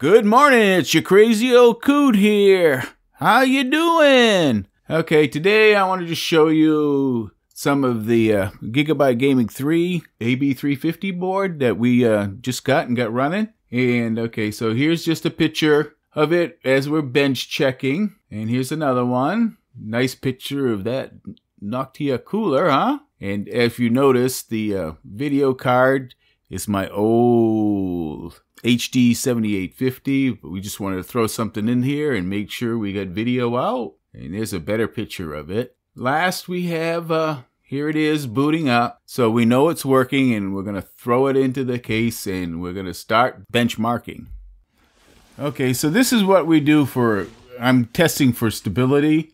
Good morning, it's your crazy old coot here. How you doing? Okay, today I want to just show you some of the Gigabyte Gaming 3 AB350 board that we just got and got running. And okay, so here's just a picture of it as we're bench checking. And here's another one. Nice picture of that Noctua cooler, huh? And if you notice, the video card is my old HD7850. We just wanted to throw something in here and make sure we got video out. And there's a better picture of it. Last we have, here it is booting up. So we know it's working and we're gonna throw it into the case and we're gonna start benchmarking. Okay, so this is what we do for, I'm testing for stability.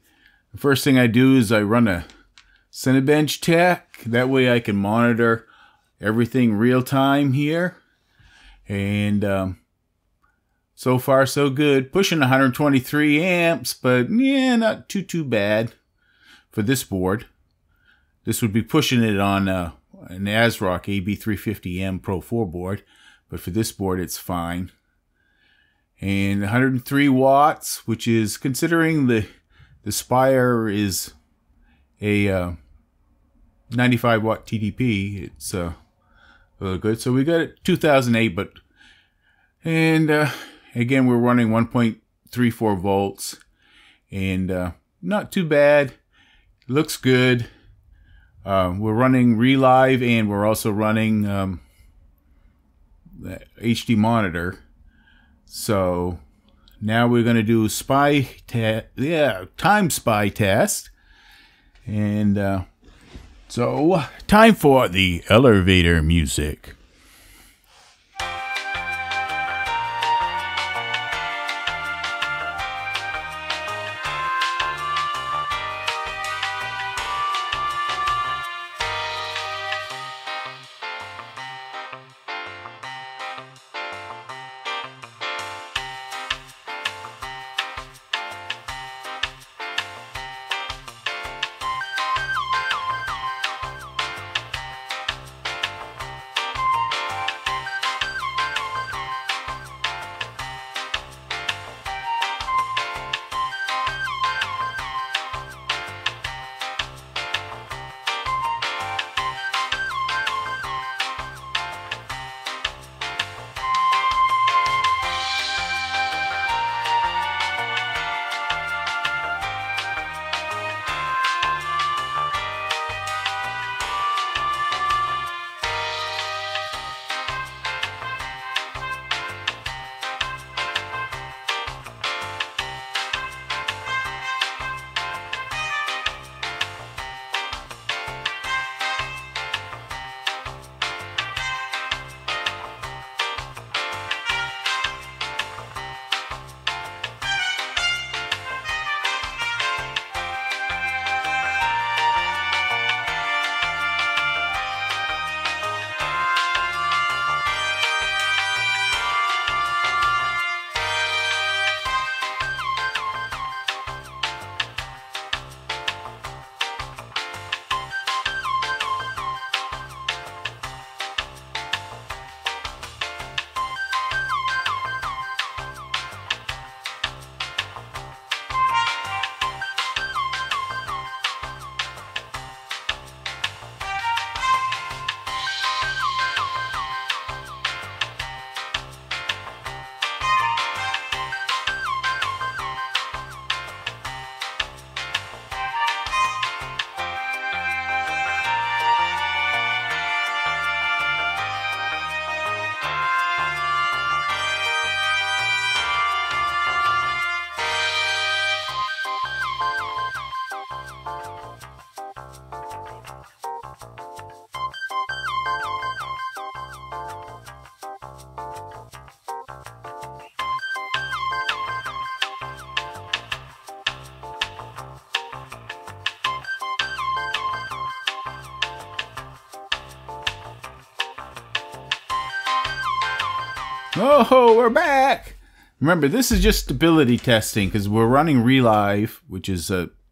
The first thing I do is I run a Cinebench tech. That way I can monitor everything real time here. And so far so good. Pushing 123 amps, but yeah, not too bad for this board. This would be pushing it on an ASRock AB350M Pro 4 board, but for this board it's fine. And 103 watts, which is, considering the Spire is a 95 watt TDP, it's really good. So we got it 2008, but and again we're running 1.34 volts, and not too bad. Looks good. We're running ReLive, and we're also running the HD monitor. So now we're going to do TimeSpy test, and so time for the elevator music. Oh, we're back! Remember, this is just stability testing because we're running ReLive, which is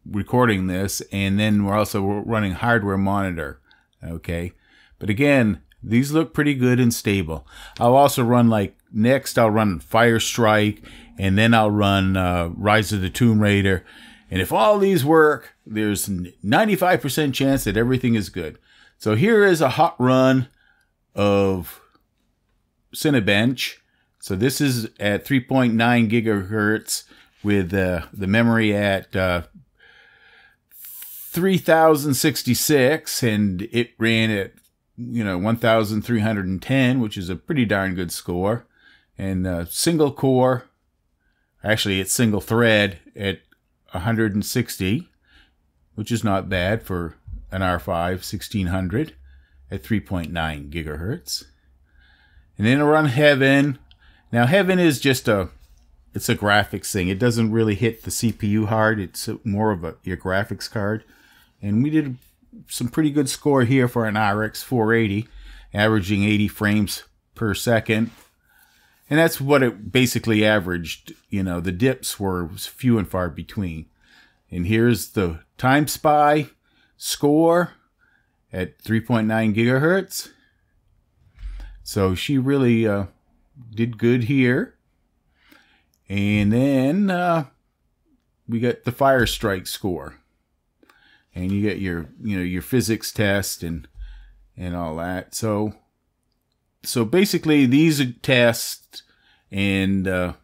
recording this, and then we're also running Hardware Monitor. Okay, but again, these look pretty good and stable. I'll also run like Next, I'll run Fire Strike, and then I'll run Rise of the Tomb Raider. And if all these work, there's 95% chance that everything is good. So here is a hot run of Cinebench. So this is at 3.9 gigahertz with the memory at 3066, and it ran at 1310, which is a pretty darn good score. And single core, actually it's single thread at 160, which is not bad for an R5 1600 at 3.9 gigahertz. And then I run Heaven. Now Heaven is just a graphics thing. It doesn't really hit the CPU hard. It's more of your graphics card. And we did some pretty good score here for an RX 480, averaging 80 frames per second. And that's what it basically averaged. You know, the dips were few and far between. And here's the TimeSpy score at 3.9 gigahertz. So she really did good here. And then we got the Fire Strike score. And you get your, your physics test and all that. So basically, these are tests and are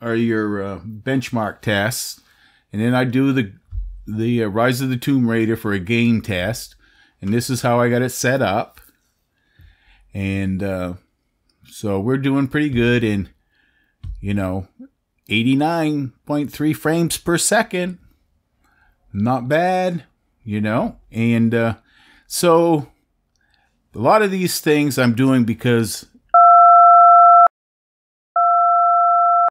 your benchmark tests. And then I do the Rise of the Tomb Raider for a game test. And this is how I got it set up. And so we're doing pretty good in, 89.3 frames per second. Not bad, and so a lot of these things I'm doing because